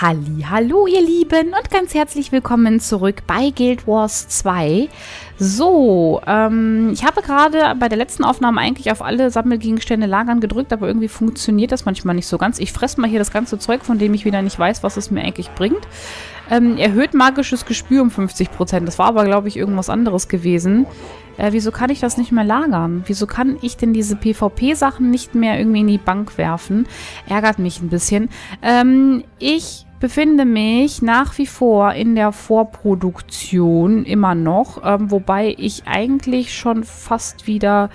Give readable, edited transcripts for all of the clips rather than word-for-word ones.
Hallihallo ihr Lieben und ganz herzlich willkommen zurück bei Guild Wars 2. So, ich habe gerade bei der letzten Aufnahme eigentlich auf alle Sammelgegenstände lagern gedrückt, aber irgendwie funktioniert das manchmal nicht so ganz. Ich fresse mal hier das ganze Zeug, von dem ich wieder nicht weiß, was es mir eigentlich bringt. Erhöht magisches Gespür um 50%. Das war aber, glaube ich, irgendwas anderes gewesen. Wieso kann ich das nicht mehr lagern? Wieso kann ich denn diese PvP-Sachen nicht mehr irgendwie in die Bank werfen? Ärgert mich ein bisschen. Ich befinde mich nach wie vor in der Vorproduktion, immer noch, wobei ich eigentlich schon fast wieder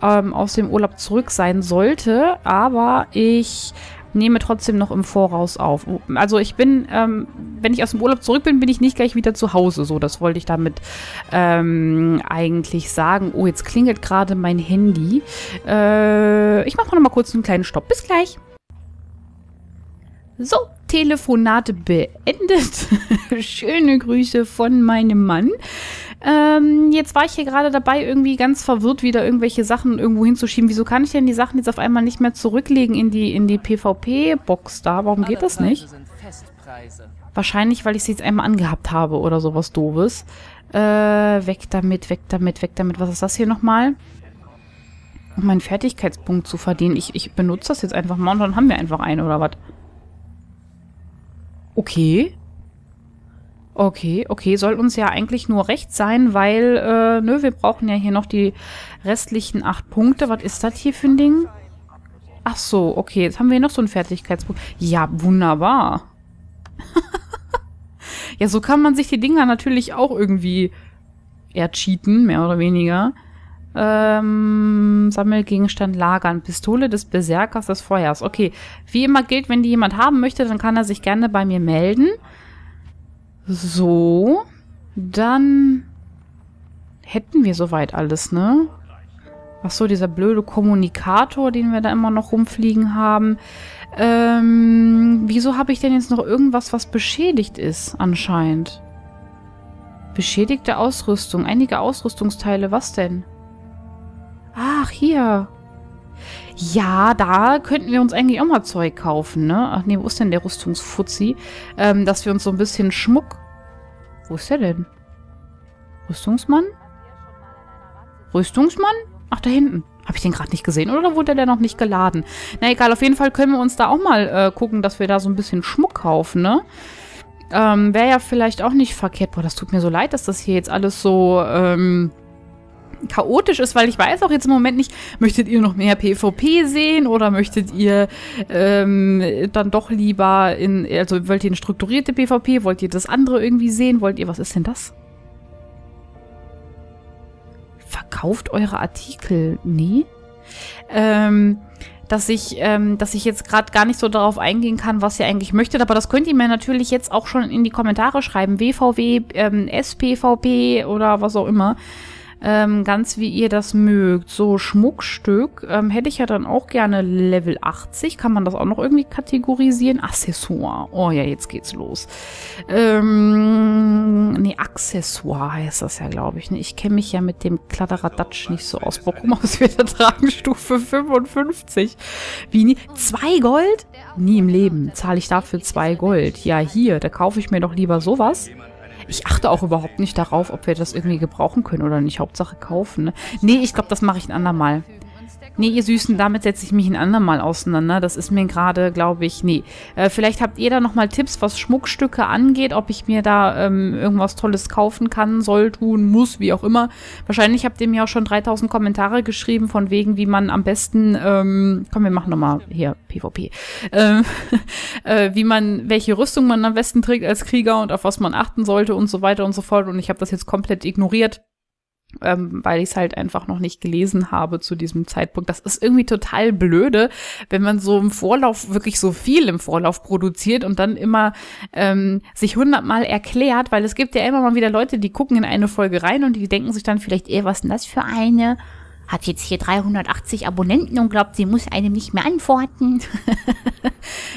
aus dem Urlaub zurück sein sollte, aber ich nehme trotzdem noch im Voraus auf. Also ich bin, wenn ich aus dem Urlaub zurück bin, bin ich nicht gleich wieder zu Hause. So, das wollte ich damit eigentlich sagen. Oh, jetzt klingelt gerade mein Handy. Ich mache noch mal kurz einen kleinen Stopp. Bis gleich. So, Telefonate beendet. Schöne Grüße von meinem Mann. Jetzt war ich hier gerade dabei, irgendwie ganz verwirrt wieder irgendwelche Sachen irgendwo hinzuschieben. Wieso kann ich denn die Sachen jetzt auf einmal nicht mehr zurücklegen in die PvP-Box da? Warum geht das nicht? Wahrscheinlich, weil ich sie jetzt einmal angehabt habe oder sowas Doofes. Weg damit, weg damit, weg damit. Was ist das hier nochmal? Um meinen Fertigkeitspunkt zu verdienen. Ich benutze das jetzt einfach mal und dann haben wir einfach einen oder was? Okay. Okay, soll uns ja eigentlich nur recht sein, weil, nö, wir brauchen ja hier noch die restlichen 8 Punkte. Was ist das hier für ein Ding? Ach so, okay, jetzt haben wir hier noch so einen Fertigkeitspunkt. Ja, wunderbar. Ja, so kann man sich die Dinger natürlich auch irgendwie cheaten, mehr oder weniger. Sammelgegenstand lagern. Pistole des Berserkers des Feuers. Okay, wie immer gilt, wenn die jemand haben möchte, dann kann er sich gerne bei mir melden. So, dann hätten wir soweit alles, ne? Ach so, dieser blöde Kommunikator, den wir da immer noch rumfliegen haben. Wieso habe ich denn jetzt noch irgendwas, was beschädigt ist anscheinend? Beschädigte Ausrüstung, einige Ausrüstungsteile, was denn? Ach, hier. Ja, da könnten wir uns eigentlich auch mal Zeug kaufen, ne? Ach nee, wo ist denn der Rüstungsfuzzi? Dass wir uns so ein bisschen Schmuck... Wo ist der denn? Rüstungsmann? Rüstungsmann? Ach, da hinten. Habe ich den gerade nicht gesehen oder wurde der noch nicht geladen? Na egal, auf jeden Fall können wir uns da auch mal gucken, dass wir da so ein bisschen Schmuck kaufen, ne? Wäre ja vielleicht auch nicht verkehrt. Boah, das tut mir so leid, dass das hier jetzt alles so... chaotisch ist, weil ich weiß auch jetzt im Moment nicht, möchtet ihr noch mehr PvP sehen oder möchtet ihr dann doch lieber in, also wollt ihr eine strukturierte PvP, wollt ihr das andere irgendwie sehen, wollt ihr, was ist denn das? Verkauft eure Artikel? Nee. Dass ich jetzt gerade gar nicht so darauf eingehen kann, was ihr eigentlich möchtet. Aber das könnt ihr mir natürlich jetzt auch schon in die Kommentare schreiben. WVW, SPVP oder was auch immer. Ganz wie ihr das mögt. So, Schmuckstück hätte ich ja dann auch gerne Level 80. Kann man das auch noch irgendwie kategorisieren? Accessoire. Oh ja, jetzt geht's los. Nee, Accessoire heißt das ja, glaube ich. Ne? Ich kenne mich ja mit dem Kladderadatsch nicht so aus. Warum aus wir da tragen Stufe 55? Wie nie? 2 Gold? Nie im Leben. Zahle ich dafür 2 Gold. Ja, hier, da kaufe ich mir doch lieber sowas. Ich achte auch überhaupt nicht darauf, ob wir das irgendwie gebrauchen können oder nicht. Hauptsache kaufen, ne? Nee, ich glaube, das mache ich ein andermal. Nee, ihr Süßen, damit setze ich mich ein andermal auseinander. Das ist mir gerade, glaube ich, nee. Vielleicht habt ihr da nochmal Tipps, was Schmuckstücke angeht, ob ich mir da irgendwas Tolles kaufen kann, soll, tun, muss, wie auch immer. Wahrscheinlich habt ihr mir auch schon 3000 Kommentare geschrieben, von wegen, wie man am besten, komm, wir machen nochmal hier PvP, wie man, welche Rüstung man am besten trägt als Krieger und auf was man achten sollte und so weiter und so fort. Und ich habe das jetzt komplett ignoriert. Weil ich es halt einfach noch nicht gelesen habe zu diesem Zeitpunkt. Das ist irgendwie total blöde, wenn man so im Vorlauf, wirklich so viel im Vorlauf produziert und dann immer sich 100-mal erklärt, weil es gibt ja immer mal wieder Leute, die gucken in eine Folge rein und die denken sich dann vielleicht, was ist denn das für eine? Hat jetzt hier 380 Abonnenten und glaubt, sie muss einem nicht mehr antworten.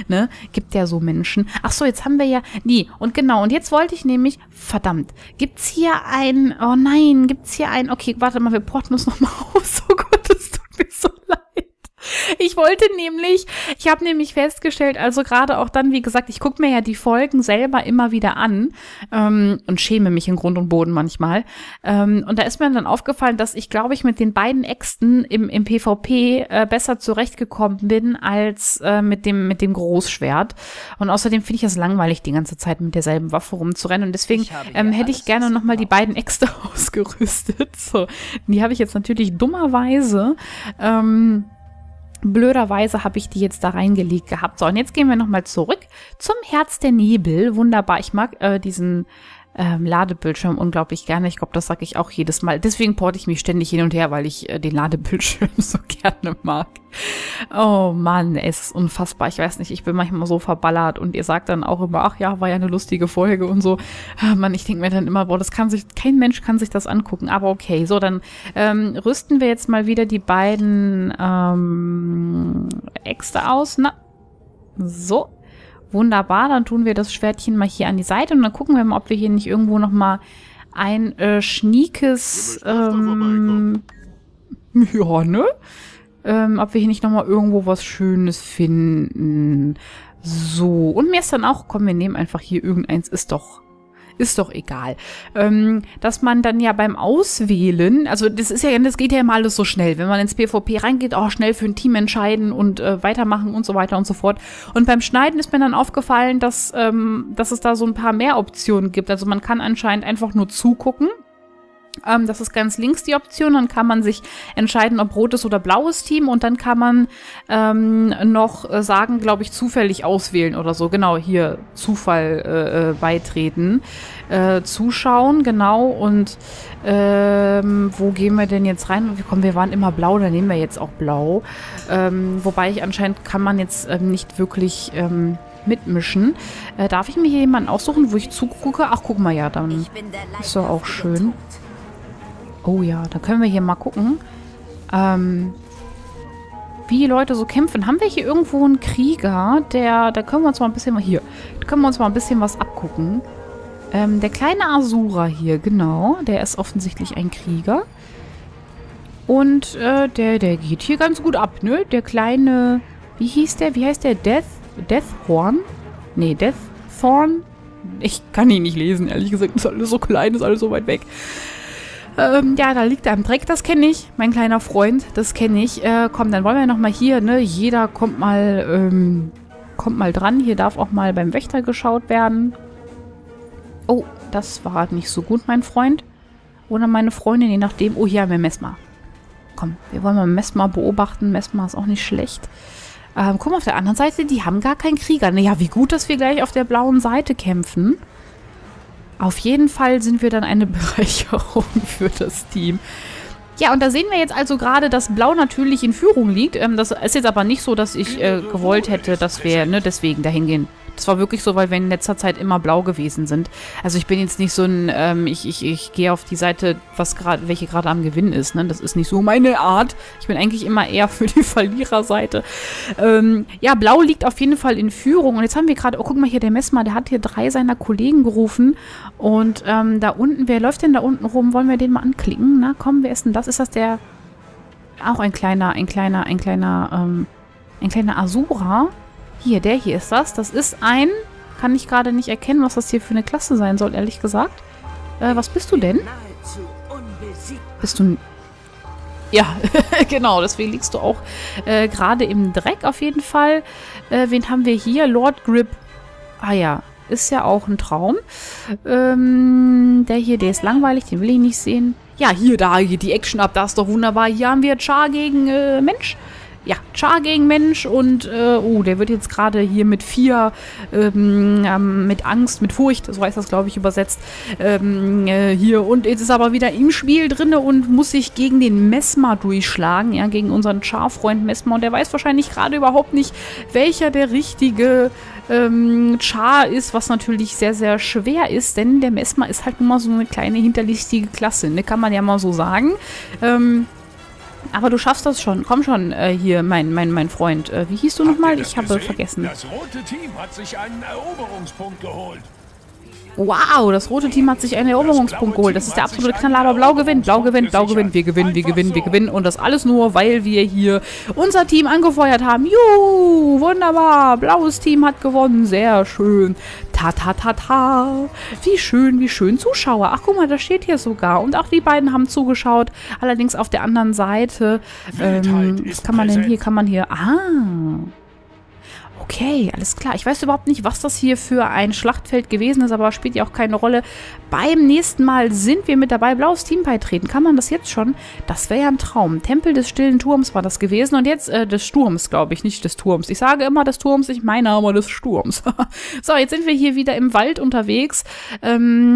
Ne? Gibt ja so Menschen. Ach so, jetzt haben wir ja... Nee, und genau, und jetzt wollte ich nämlich... Verdammt, gibt's hier ein... Oh nein, gibt's hier ein... Okay, warte mal, wir porten uns nochmal aus. Oh Gott, das tut mir so leid. Ich wollte nämlich, ich habe nämlich festgestellt, also gerade auch dann, wie gesagt, ich gucke mir ja die Folgen selber immer wieder an und schäme mich in Grund und Boden manchmal. Und da ist mir dann aufgefallen, dass ich, glaube ich, mit den beiden Äxten im PvP besser zurechtgekommen bin als mit dem Großschwert. Und außerdem finde ich es langweilig, die ganze Zeit mit derselben Waffe rumzurennen. Und deswegen hätte ich gerne nochmal die beiden Äxte ausgerüstet. So, die habe ich jetzt natürlich dummerweise blöderweise habe ich die jetzt da reingelegt gehabt. So, und jetzt gehen wir nochmal zurück zum Herz der Nebel. Wunderbar. Ich mag diesen Ladebildschirm unglaublich gerne. Ich glaube, das sage ich auch jedes Mal. Deswegen porte ich mich ständig hin und her, weil ich den Ladebildschirm so gerne mag. Oh Mann, es ist unfassbar. Ich weiß nicht, ich bin manchmal so verballert und ihr sagt dann auch immer, ach ja, war ja eine lustige Folge und so. Mann, ich denke mir dann immer, boah, das kann sich, kein Mensch kann sich das angucken. Aber okay, so, dann rüsten wir jetzt mal wieder die beiden Äxte aus. Na, so. Wunderbar, dann tun wir das Schwertchen mal hier an die Seite und dann gucken wir mal, ob wir hier nicht irgendwo nochmal ein schniekes, ja, ne? Ob wir hier nicht nochmal irgendwo was Schönes finden. So, und mir ist dann auch, komm, wir nehmen einfach hier irgendeins, ist doch egal. Dass man dann ja beim Auswählen, also das ist ja, das geht ja immer alles so schnell, wenn man ins PvP reingeht, auch schnell für ein Team entscheiden und weitermachen und so weiter und so fort. Und beim Schneiden ist mir dann aufgefallen, dass es da so ein paar mehr Optionen gibt. Also man kann anscheinend einfach nur zugucken. Das ist ganz links die Option, dann kann man sich entscheiden, ob rotes oder blaues Team und dann kann man noch sagen, glaube ich, zufällig auswählen oder so. Genau, hier Zufall beitreten, zuschauen, genau. Und wo gehen wir denn jetzt rein? Komm, wir waren immer blau, dann nehmen wir jetzt auch blau. Wobei ich anscheinend kann man jetzt nicht wirklich mitmischen. Darf ich mir hier jemanden aussuchen, wo ich zugucke? Ach, guck mal, ja, dann ist doch auch schön. Oh ja, da können wir hier mal gucken, wie die Leute so kämpfen. Haben wir hier irgendwo einen Krieger? Da können wir uns mal ein bisschen was abgucken. Der kleine Asura hier, genau. Der ist offensichtlich ein Krieger. Und der geht hier ganz gut ab, ne? Der kleine, wie heißt der? Deathhorn? Nee, Deaththorn? Ich kann ihn nicht lesen, ehrlich gesagt. Ist alles so klein, ist alles so weit weg. Ja, da liegt er am Dreck, das kenne ich. Mein kleiner Freund, das kenne ich. Komm, dann wollen wir nochmal hier, ne? Jeder kommt mal dran. Hier darf auch mal beim Wächter geschaut werden. Oh, das war nicht so gut, mein Freund. Oder meine Freundin, je nachdem. Oh, hier haben wir Mesmer. Komm, wir wollen mal Mesmer beobachten. Mesmer ist auch nicht schlecht. Guck mal, auf der anderen Seite, die haben gar keinen Krieger. Naja, wie gut, dass wir gleich auf der blauen Seite kämpfen. Auf jeden Fall sind wir dann eine Bereicherung für das Team. Ja, und da sehen wir jetzt also gerade, dass Blau natürlich in Führung liegt. Das ist jetzt aber nicht so, dass ich gewollt hätte, dass wir deswegen dahin gehen. Das war wirklich so, weil wir in letzter Zeit immer blau gewesen sind. Also ich bin jetzt nicht so ein, ich gehe auf die Seite, welche gerade am Gewinn ist. Ne? Das ist nicht so meine Art. Ich bin eigentlich immer eher für die Verliererseite. Ja, blau liegt auf jeden Fall in Führung. Und jetzt haben wir gerade, oh guck mal hier, der Mesmer, der hat hier 3 seiner Kollegen gerufen. Und da unten, wer läuft denn da unten rum? Wollen wir den mal anklicken? Na komm, wer ist denn das? Ist das der, auch ein kleiner Asura? Hier, der hier ist das. Das ist ein... Kann ich gerade nicht erkennen, was das hier für eine Klasse sein soll, ehrlich gesagt. Was bist du denn? Bist du... Ja, genau. Deswegen liegst du auch gerade im Dreck auf jeden Fall. Wen haben wir hier? Lord Grip. Ah ja, ist ja auch ein Traum. Der hier, der ist langweilig. Den will ich nicht sehen. Ja, hier, da geht die Action ab. Da ist doch wunderbar. Hier haben wir Char gegen Mensch. Ja, Char gegen Mensch und, oh, der wird jetzt gerade hier mit 4, mit Angst, mit Furcht, so heißt das, glaube ich, übersetzt, hier. Und jetzt ist aber wieder im Spiel drin und muss sich gegen den Mesmer durchschlagen, ja, gegen unseren Char-Freund Mesmer. Und der weiß wahrscheinlich gerade überhaupt nicht, welcher der richtige Char ist, was natürlich sehr, sehr schwer ist, denn der Mesmer ist halt nun mal so eine kleine hinterlistige Klasse, ne, kann man ja mal so sagen. Aber du schaffst das schon. Komm schon, hier, mein Freund. Wie hieß du nochmal? Ich habe vergessen. Das rote Team hat sich einen Eroberungspunkt geholt. Wow, das rote Team hat sich einen Eroberungspunkt geholt. Das ist der absolute Knaller, aber blau gewinnt, blau gewinnt, blau gewinnt. Wir gewinnen, wir gewinnen, wir gewinnen. Und das alles nur, weil wir hier unser Team angefeuert haben. Juhu, wunderbar. Blaues Team hat gewonnen. Sehr schön. Ta, ta, ta, ta. Wie schön, wie schön. Zuschauer. Ach, guck mal, das steht hier sogar. Und auch die beiden haben zugeschaut. Allerdings auf der anderen Seite. Was kann man denn hier? Kann man hier... Ah... Okay, alles klar. Ich weiß überhaupt nicht, was das hier für ein Schlachtfeld gewesen ist, aber spielt ja auch keine Rolle. Beim nächsten Mal sind wir mit dabei. Blaues Team beitreten. Kann man das jetzt schon? Das wäre ja ein Traum. Tempel des stillen Turms war das gewesen. Und jetzt des Sturms, glaube ich, nicht des Turms. Ich sage immer des Turms, ich meine aber des Sturms. So, jetzt sind wir hier wieder im Wald unterwegs.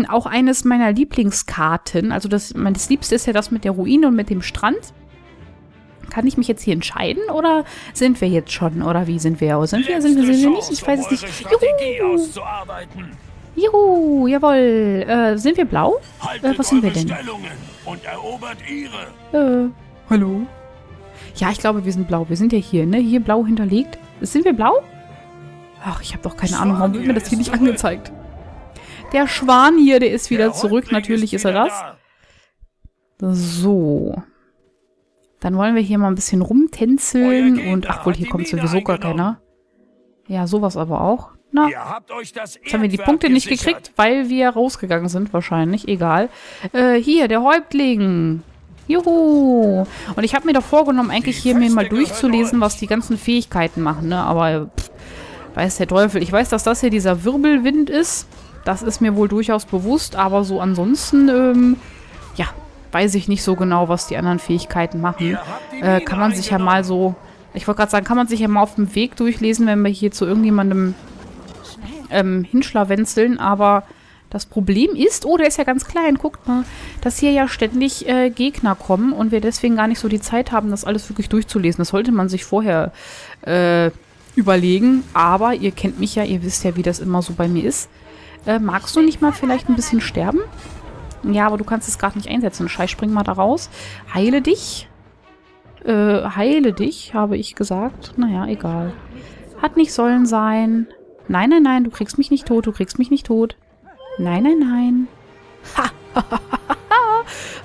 Auch eines meiner Lieblingskarten. Also das Liebste ist ja das mit der Ruine und mit dem Strand. Kann ich mich jetzt hier entscheiden oder sind wir jetzt schon? Oder wie sind wir? Sind wir nicht? Ich weiß es nicht. Juhu! Juhu, jawohl. Sind wir blau? Was sind wir denn? Hallo? Ja, ich glaube, wir sind blau. Wir sind ja hier, ne? Hier blau hinterlegt. Sind wir blau? Ach, ich habe doch keine Ahnung. Warum wird mir das hier nicht angezeigt? Der Schwan hier, der ist wieder zurück. Natürlich ist er das. So... Dann wollen wir hier mal ein bisschen rumtänzeln und... Ach wohl, hier kommt sowieso gar keiner. Ja, sowas aber auch. Na, jetzt haben wir die Punkte nicht gekriegt, weil wir rausgegangen sind wahrscheinlich. Egal. Hier, der Häuptling. Juhu. Und ich habe mir doch vorgenommen, eigentlich hier mir mal durchzulesen, was die ganzen Fähigkeiten machen. Ne? Aber pff, weiß der Teufel. Ich weiß, dass das hier dieser Wirbelwind ist. Das ist mir wohl durchaus bewusst. Aber so ansonsten, ja... Weiß ich nicht so genau, was die anderen Fähigkeiten machen. Kann man sich ja mal so... Ich wollte gerade sagen, kann man sich ja mal auf dem Weg durchlesen, wenn wir hier zu irgendjemandem hinschlawenzeln. Aber das Problem ist... Oh, der ist ja ganz klein. Guckt mal, dass hier ja ständig Gegner kommen und wir deswegen gar nicht so die Zeit haben, das alles wirklich durchzulesen. Das sollte man sich vorher überlegen. Aber ihr kennt mich ja, ihr wisst ja, wie das immer so bei mir ist. Magst du nicht mal vielleicht ein bisschen sterben? Ja, aber du kannst es gerade nicht einsetzen. Scheiß, spring mal da raus. Heile dich. Heile dich, habe ich gesagt. Naja, egal. Hat nicht sollen sein. Nein, nein, nein, du kriegst mich nicht tot. Du kriegst mich nicht tot. Nein, nein, nein. Ha!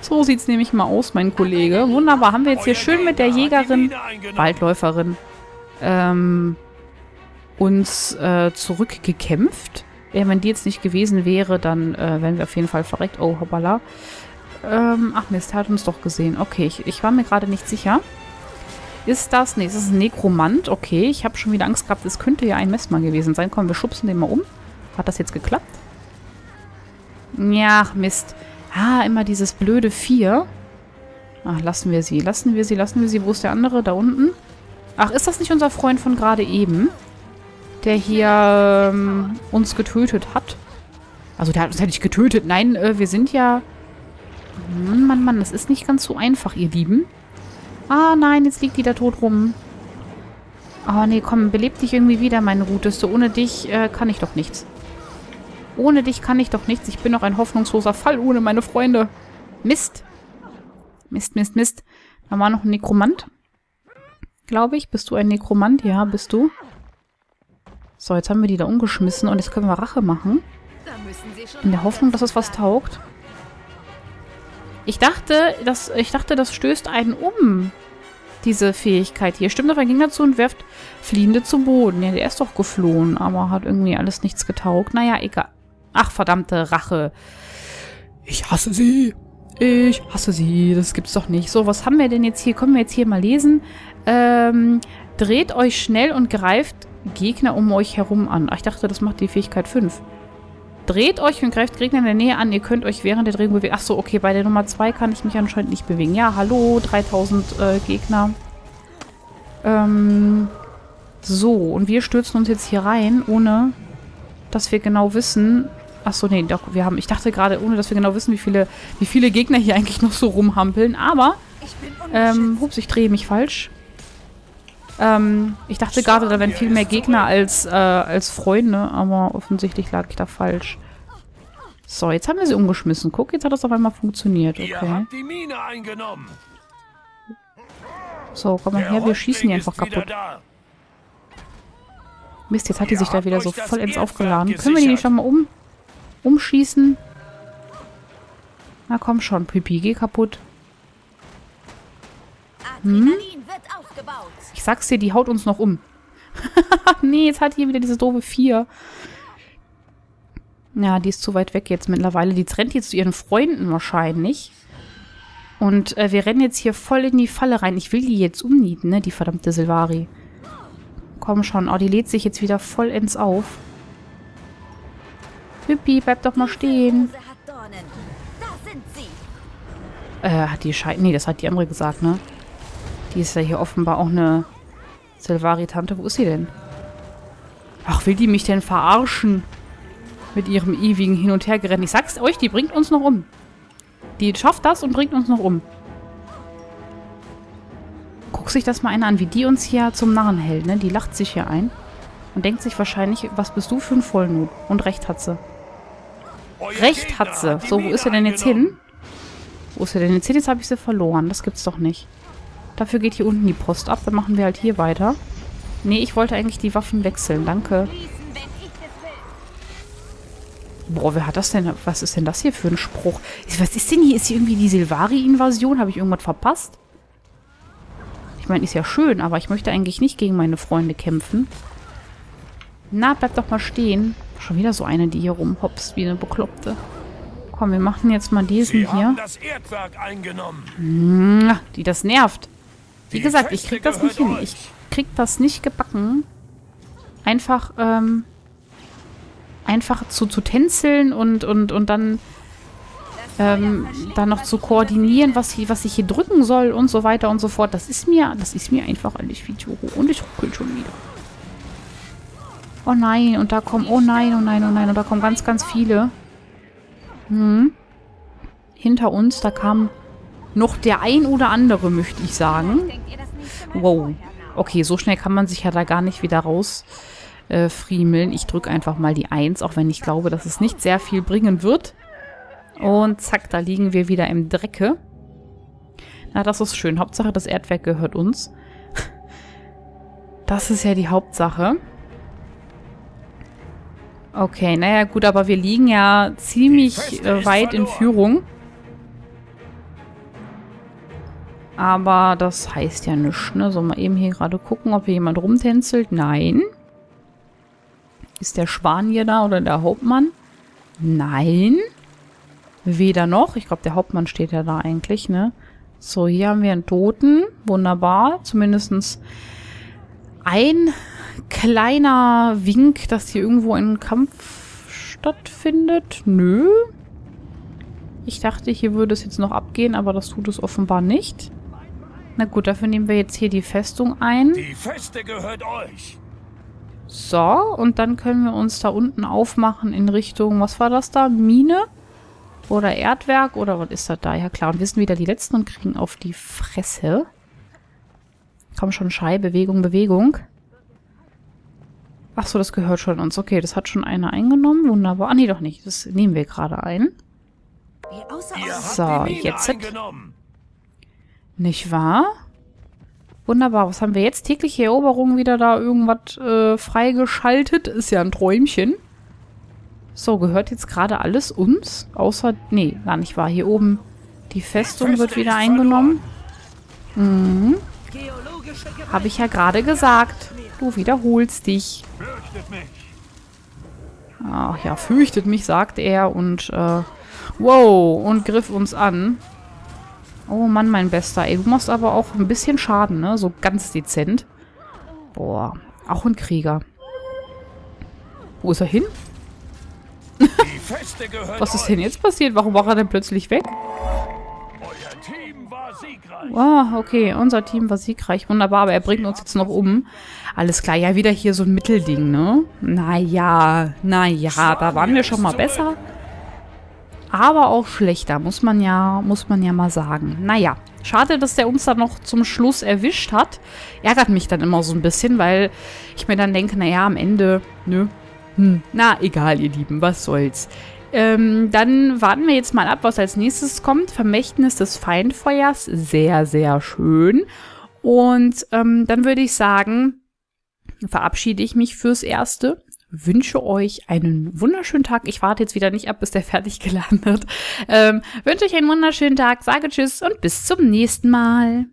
So sieht's nämlich mal aus, mein Kollege. Wunderbar, haben wir jetzt hier schön mit der Jägerin, Waldläuferin, uns zurückgekämpft. Wenn die jetzt nicht gewesen wäre, dann wären wir auf jeden Fall verreckt. Oh, hoppala. Ach Mist, hat uns doch gesehen. Okay, ich war mir gerade nicht sicher. Ist das? Nee, es ist ein Nekromant. Okay, ich habe schon wieder Angst gehabt, es könnte ja ein Messmann gewesen sein. Komm, wir schubsen den mal um. Hat das jetzt geklappt? Ja, Mist. Ah, immer dieses blöde 4. Ach, lassen wir sie, lassen wir sie, lassen wir sie. Wo ist der andere? Da unten? Ach, ist das nicht unser Freund von gerade eben? Der hier uns getötet hat. Also der hat uns ja nicht getötet. Nein, wir sind ja... Mann, Mann, Mann, das ist nicht ganz so einfach, ihr Lieben. Ah, nein, jetzt liegt die da tot rum. Oh, nee, komm, beleb dich irgendwie wieder, meine Guteste. Ohne dich kann ich doch nichts. Ohne dich kann ich doch nichts. Ich bin doch ein hoffnungsloser Fall ohne meine Freunde. Mist. Mist, Mist, Mist. Da war noch ein Nekromant. Glaube ich. Bist du ein Nekromant? Ja, bist du. So, jetzt haben wir die da umgeschmissen und jetzt können wir Rache machen. In der Hoffnung, dass es was taugt. Ich dachte, das stößt einen um, diese Fähigkeit hier. Stimmt auf einen Gegner zu und werft Fliehende zum Boden. Ja, der ist doch geflohen, aber hat irgendwie alles nichts getaugt. Naja, egal. Ach, verdammte Rache. Ich hasse sie. Ich hasse sie. Das gibt's doch nicht. So, was haben wir denn jetzt hier? Können wir jetzt hier mal lesen? Dreht euch schnell und greift Gegner um euch herum an. Ach, ich dachte, das macht die Fähigkeit 5. Dreht euch und greift Gegner in der Nähe an. Ihr könnt euch während der Drehung bewegen. Achso, okay, bei der Nummer 2 kann ich mich anscheinend nicht bewegen. Ja, hallo, 3000 Gegner. So, und wir stürzen uns jetzt hier rein, ohne dass wir genau wissen... Achso, nee, doch, wir haben... Ich dachte gerade, ohne dass wir genau wissen, wie viele Gegner hier eigentlich noch so rumhampeln. Aber, hups, ich drehe mich falsch. Ich dachte gerade, da wären viel mehr Gegner als Freunde, aber offensichtlich lag ich da falsch. So, jetzt haben wir sie umgeschmissen. Guck, jetzt hat das auf einmal funktioniert. Okay. So, komm mal her, wir schießen die einfach kaputt. Mist, jetzt hat die sich da wieder so vollends aufgeladen. Können wir die nicht schon mal um... Umschießen. Na komm schon, Pipi, geh kaputt. Hm? Ich sag's dir, die haut uns noch um. Nee, jetzt hat hier wieder diese doofe 4. Ja, die ist zu weit weg jetzt mittlerweile. Die rennt jetzt zu ihren Freunden wahrscheinlich. Und wir rennen jetzt hier voll in die Falle rein. Ich will die jetzt umnieten, ne? Die verdammte Sylvari. Komm schon. Oh, die lädt sich jetzt wieder vollends auf. Pippi, bleib doch mal stehen. Hat die Scheiße... Nee, das hat die andere gesagt, ne? Die ist ja hier offenbar auch eine Sylvari-Tante. Wo ist sie denn? Ach, will die mich denn verarschen? Mit ihrem ewigen Hin- und Hergerennen. Ich sag's euch, die bringt uns noch um. Die schafft das und bringt uns noch um. Guck sich das mal einer an, wie die uns hier zum Narren hält, ne? Die lacht sich hier ein und denkt sich wahrscheinlich, was bist du für ein Vollnut? Und recht hat sie. Recht hat sie. So, wo ist er denn jetzt hin? Wo ist er denn jetzt hin? Jetzt habe ich sie verloren. Das gibt's doch nicht. Dafür geht hier unten die Post ab. Dann machen wir halt hier weiter. Nee, ich wollte eigentlich die Waffen wechseln. Danke. Boah, wer hat das denn? Was ist denn das hier für ein Spruch? Was ist denn hier? Ist hier irgendwie die Sylvari-Invasion? Habe ich irgendwas verpasst? Ich meine, ist ja schön, aber ich möchte eigentlich nicht gegen meine Freunde kämpfen. Na, bleib doch mal stehen. Schon wieder so eine, die hier rumhopst wie eine Bekloppte. Komm, wir machen jetzt mal diesen hier. Wir haben das Erdwerk eingenommen. Die, das nervt. Wie gesagt, ich krieg das nicht hin. Ich krieg das nicht gebacken. Einfach, einfach zu tänzeln und dann noch zu koordinieren, was ich hier drücken soll und so weiter und so fort. Das ist mir einfach alles viel zu hoch. Und ich ruckel schon wieder. Oh nein, und da kommen, oh nein, oh nein, oh nein, und da kommen ganz, ganz viele. Hm. Hinter uns, da kam noch der ein oder andere, möchte ich sagen. Wow. Okay, so schnell kann man sich ja da gar nicht wieder raus... friemeln. Ich drücke einfach mal die 1, auch wenn ich glaube, dass es nicht sehr viel bringen wird. Und zack, da liegen wir wieder im Drecke. Na, das ist schön. Hauptsache, das Erdwerk gehört uns. Das ist ja die Hauptsache. Okay, naja, gut, aber wir liegen ja ziemlich weit in Führung. Aber das heißt ja nichts, ne? Sollen wir eben hier gerade gucken, ob hier jemand rumtänzelt? Nein. Ist der Schwan hier da oder der Hauptmann? Nein. Weder noch. Ich glaube, der Hauptmann steht ja da eigentlich, ne? So, hier haben wir einen Toten. Wunderbar. Zumindest ein kleiner Wink, dass hier irgendwo ein Kampf stattfindet. Nö. Ich dachte, hier würde es jetzt noch abgehen, aber das tut es offenbar nicht. Na gut, dafür nehmen wir jetzt hier die Festung ein. Die Feste gehört euch. So, und dann können wir uns da unten aufmachen in Richtung, was war das da? Mine? Oder Erdwerk? Oder was ist das da? Ja klar, und wir sind wieder die Letzten und kriegen auf die Fresse. Komm schon, Schei, Bewegung, Bewegung. Achso, das gehört schon uns. Okay, das hat schon einer eingenommen. Wunderbar. Ah, nee, doch nicht. Das nehmen wir gerade ein. So, jetzt. Nicht wahr? Wunderbar, was haben wir jetzt? Tägliche Eroberung wieder da irgendwas freigeschaltet. Ist ja ein Träumchen. So, gehört jetzt gerade alles uns? Außer, nee, gar nicht wahr. Hier oben die Festung wird wieder eingenommen. Mhm. Habe ich ja gerade gesagt. Du wiederholst dich. Ach ja, fürchtet mich, sagt er. Und, wow, und griff uns an. Oh Mann, mein Bester. Ey, du machst aber auch ein bisschen Schaden, ne? So ganz dezent. Boah, auch ein Krieger. Wo ist er hin? Was ist denn jetzt passiert? Warum war er denn plötzlich weg? Euer Team war siegreich. Oh, okay, unser Team war siegreich. Wunderbar, aber er bringt uns jetzt noch um. Alles klar, ja, wieder hier so ein Mittelding, ne? Naja, da waren wir schon mal besser. Aber auch schlechter, muss man ja mal sagen. Naja, schade, dass der uns dann noch zum Schluss erwischt hat. Ärgert mich dann immer so ein bisschen, weil ich mir dann denke, naja, am Ende, nö, na egal, ihr Lieben, was soll's. Dann warten wir jetzt mal ab, was als nächstes kommt. Vermächtnis des Feindfeuers, sehr, sehr schön. Und dann würde ich sagen, verabschiede ich mich fürs Erste. wünsche euch einen wunderschönen Tag. Ich warte jetzt wieder nicht ab, bis der fertig geladen wird. Wünsche euch einen wunderschönen Tag, sage Tschüss und bis zum nächsten Mal.